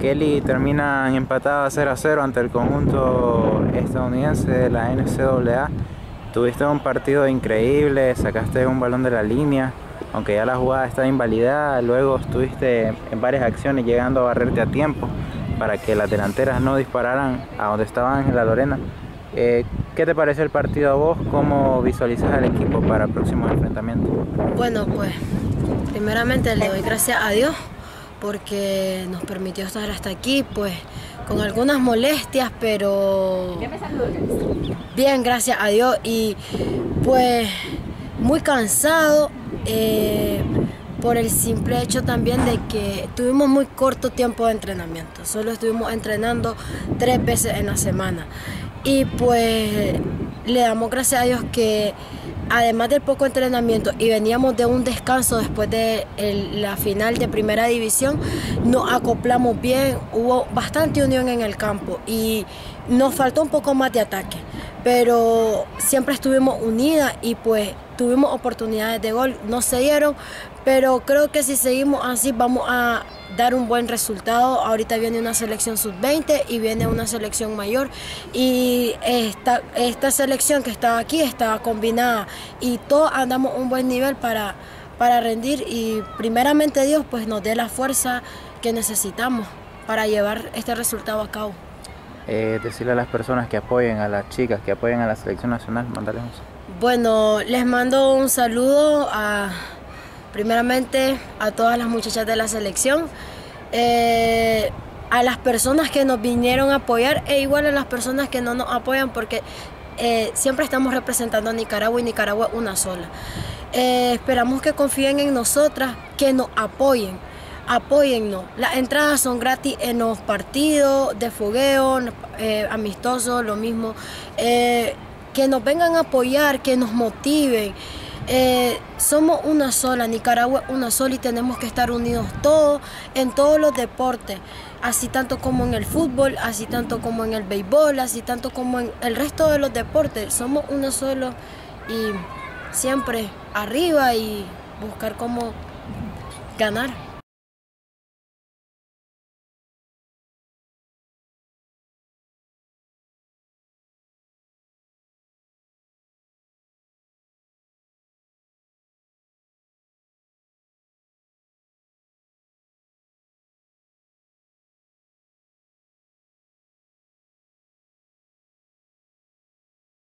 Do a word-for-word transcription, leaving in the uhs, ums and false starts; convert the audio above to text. Kelly terminan empatadas cero a cero ante el conjunto estadounidense de la N C A A. Tuviste un partido increíble, sacaste un balón de la línea, aunque ya la jugada está invalidada. Luego estuviste en varias acciones llegando a barrerte a tiempo para que las delanteras no dispararan a donde estaba Ángela Lorena. Eh, ¿Qué te pareció el partido a vos? ¿Cómo visualizas al equipo para el próximo enfrentamiento? Bueno, pues primeramente le doy gracias a Dios porque nos permitió estar hasta aquí, pues con algunas molestias, pero bien, gracias a Dios. Y pues muy cansado eh, por el simple hecho también de que tuvimos muy corto tiempo de entrenamiento. Solo estuvimos entrenando tres veces en la semana. Y pues le damos gracias a Dios que además del poco entrenamiento y veníamos de un descanso después de el, la final de Primera División, nos acoplamos bien, hubo bastante unión en el campo y nos faltó un poco más de ataque, pero siempre estuvimos unidas y pues tuvimos oportunidades de gol, no se dieron, pero creo que si seguimos así vamos a dar un buen resultado. Ahorita viene una selección sub veinte y viene una selección mayor y esta, esta selección que estaba aquí estaba combinada y todos andamos un buen nivel para, para rendir y primeramente Dios pues nos dé la fuerza que necesitamos para llevar este resultado a cabo. Eh, decirle a las personas que apoyen a las chicas, que apoyen a la selección nacional, mandarles un saludo. Bueno, les mando un saludo a... primeramente a todas las muchachas de la selección, eh, a las personas que nos vinieron a apoyar e igual a las personas que no nos apoyan porque eh, siempre estamos representando a Nicaragua y Nicaragua una sola. Eh, esperamos que confíen en nosotras, que nos apoyen, apóyennos. Las entradas son gratis en los partidos de fogueo, eh, amistosos, lo mismo. Eh, que nos vengan a apoyar, que nos motiven. Eh, somos una sola, Nicaragua es una sola y tenemos que estar unidos todos en todos los deportes, así tanto como en el fútbol, así tanto como en el béisbol, así tanto como en el resto de los deportes. Somos una sola y siempre arriba y buscar cómo ganar.